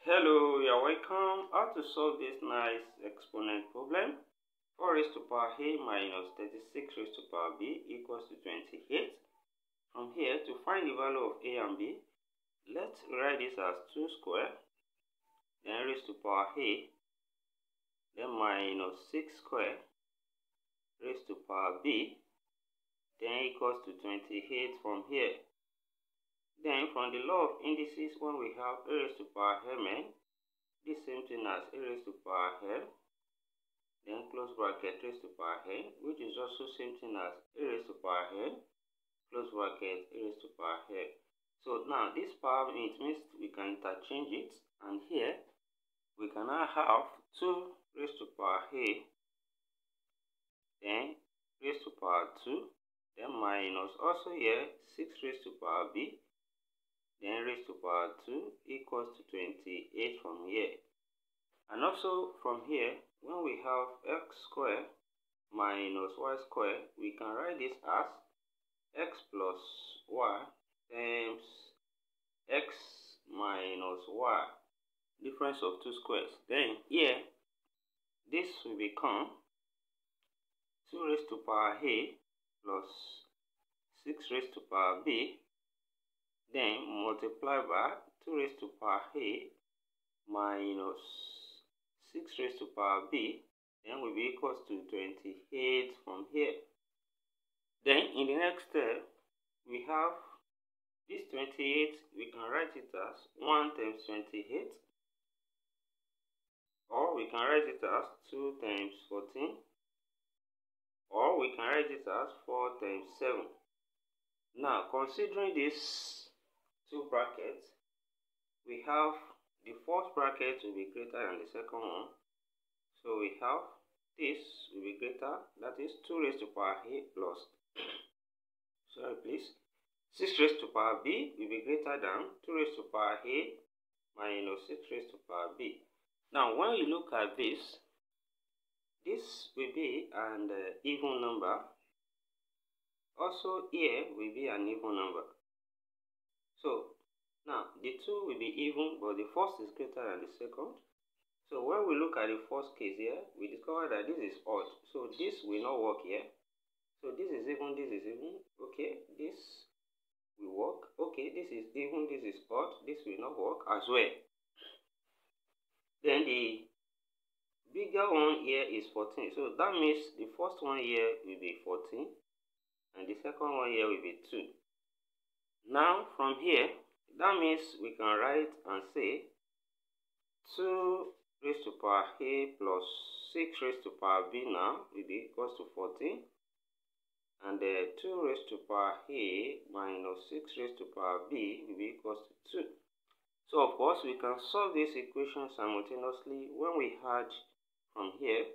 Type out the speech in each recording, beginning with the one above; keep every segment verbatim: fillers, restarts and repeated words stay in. Hello, you're welcome. How to solve this nice exponent problem. four raised to power a minus thirty-six raised to power b equals to twenty-eight. From here, to find the value of a and b, let's write this as two squared, then raised to power a, then minus six squared raised to power b, then equals to twenty-eight from here. Then from the law of indices, when we have a raised to power mn, the same thing as a raised to power l, then close bracket raised to power n, which is also same thing as a raised to power n, close bracket a raised to power l. So now this power, it means we can interchange it, and here we can now have two raised to power a, then raised to power two, then minus also here six raised to power b, then raised to power two equals to twenty-eight from here. And also from here, when we have x squared minus y squared, we can write this as x plus y times x minus y, difference of two squares. Then here, this will become two raised to power a plus six raised to power b, then multiply by two raised to power a minus six raised to power b, then will be equals to twenty-eight from here. Then in the next step, we have this twenty-eight, we can write it as one times twenty-eight, or we can write it as two times fourteen, or we can write it as four times seven. Now, considering this two brackets, we have the first bracket will be greater than the second one, so we have this will be greater, that is two raised to power a plus sorry please six raised to power b will be greater than two raised to power a minus six raised to power b. Now when you look at this, this will be an uh, even number, also here will be an even number. So now the two will be even, but the first is greater than the second. So when we look at the first case here, we discover that this is odd, so this will not work here. So this is even, this is even, okay, this will work, okay, this is even, this is odd, this will not work as well. Then the bigger one here is fourteen, so that means the first one here will be fourteen and the second one here will be two. Now from here, that means we can write and say two raised to power a plus six raised to power b now will be equals to fourteen, and the uh, two raised to power a minus six raised to power b will be equals to two. So of course we can solve this equation simultaneously when we had from here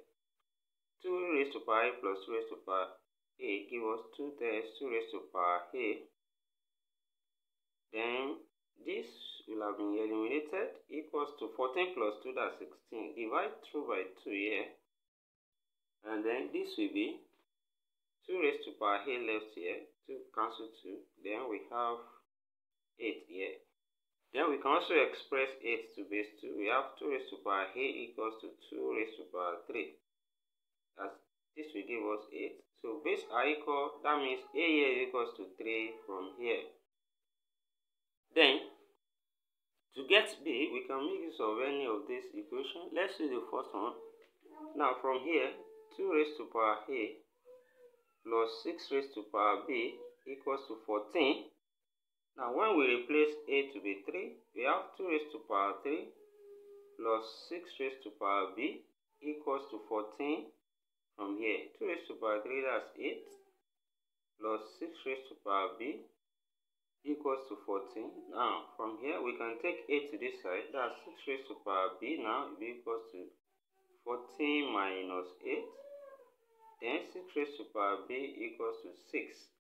two raised to power a plus two raised to power a give us two times two raised to power a. Then this will have been eliminated, equals to fourteen plus two, that's sixteen, divide through by two here, and then this will be two raised to power a left here, two cancel two, then we have eight here. Then we can also express eight to base two, we have two raised to power a equals to two raised to power three, that's, this will give us eight. So base are equal, that means a here equals to three from here. Then, to get b, we can make use of any of this equation. Let's see the first one. Now from here, two raised to power a plus six raised to power b equals to fourteen. Now when we replace a to be three, we have two raised to power three plus six raised to power b equals to fourteen from here. two raised to power three, that's eight, plus six raised to power b equals to fourteen. Now from here we can take a to this side, that's six raised to power b now will be equals to fourteen minus eight, then six raised to power b equals to six,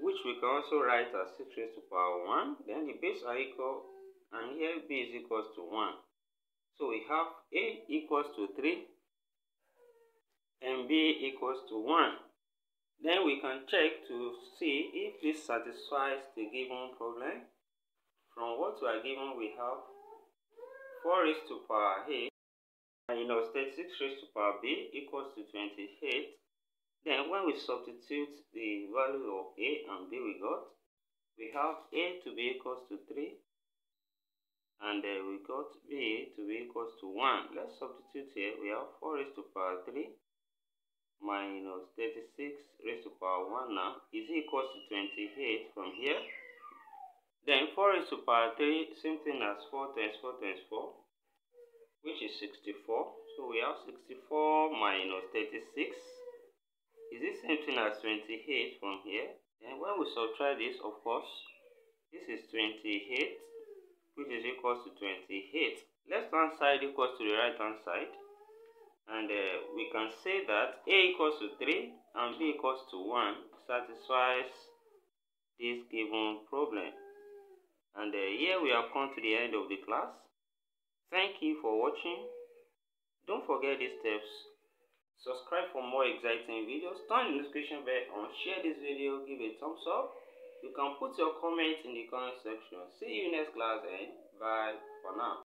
which we can also write as six raised to power one. Then the base are equal, and here b is equals to one, so we have a equals to three and b equals to one. Then we can check to see if this satisfies the given problem. From what we are given, we have four raised to power eight minus thirty-six raised to power b equals to twenty-eight. Then when we substitute the value of a and b we got, we have a to be equals to three, and uh, we got b to be equals to one. Let's substitute here. We have four raised to power three minus thirty-six raised to power one now is equals to twenty-eight from here. Then four raised to power three, same thing as four times four times four, which is sixty-four. So we have sixty-four minus thirty-six is the same thing as twenty-eight from here. And when we subtract this, of course, this is twenty-eight, which is equals to twenty-eight. Left hand side equals to the right hand side, and uh, we can say that a equals to three and b equals to one satisfies this given problem. And uh, here we have come to the end of the class. Thank you for watching. Don't forget these steps. Subscribe for more exciting videos. Turn the notification bell on. Share this video. Give it a thumbs up. You can put your comments in the comment section. See you next class, and bye for now.